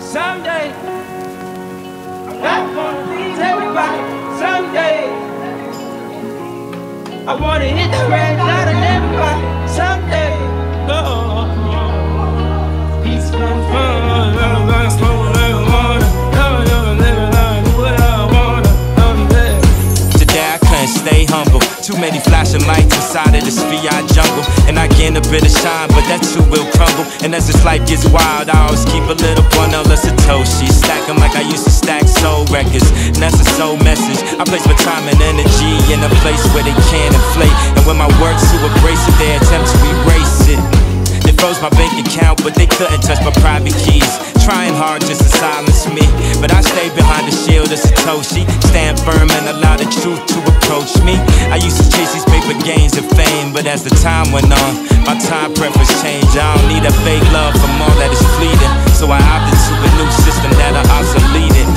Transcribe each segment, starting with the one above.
Someday, I'm not gonna please everybody. Someday, I wanna hit the red light on everybody. Someday, oh, peace comes from. Today I couldn't stay humble. Too many flashing lights inside of this fiat jungle. And I gain a bit of shine, but that too will crumble. And as this life gets wild, I always keep a little bundle of Satoshi. Stack them like I used to stack soul records. And that's a soul message. I place my time and energy in a place where they can't inflate. And when my work's too abrasive, they attempt to erase it. They froze my bank account, but they couldn't touch my private keys. Trying hard just to silence me, but I stay behind the shield of Satoshi. Stand firm and allow the truth to approach me. I used to chase these paper gains and fame, but as the time went on, my time preference changed. I don't need a fake love from all that is fleeting, so I opted to a new system that I obsoleted.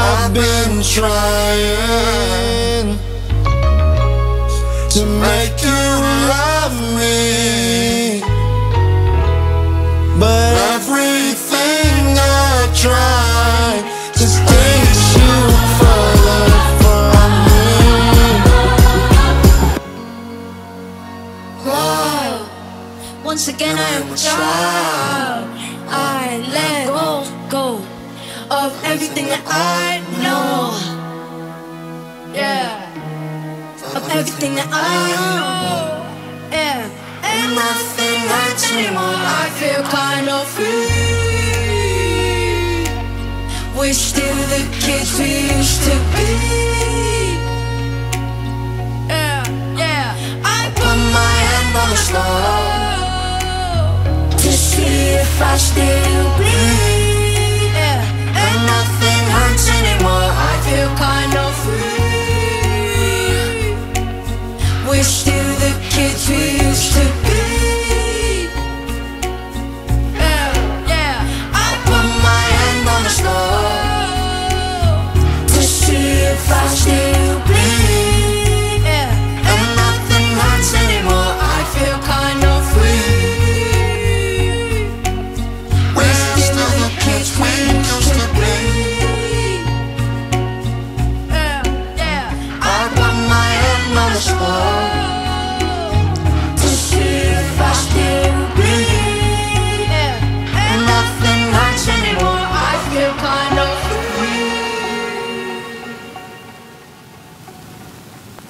I've been trying to make you love me, but everything I try to stay once again, I'm a child. I let go of everything that I know. Yeah, of everything that I know. Yeah, and nothing hurts anymore. I feel kind of free. We're still the kids we used to be. Yeah, yeah. I put my hand on the floor to see if I still bleed, yeah. And I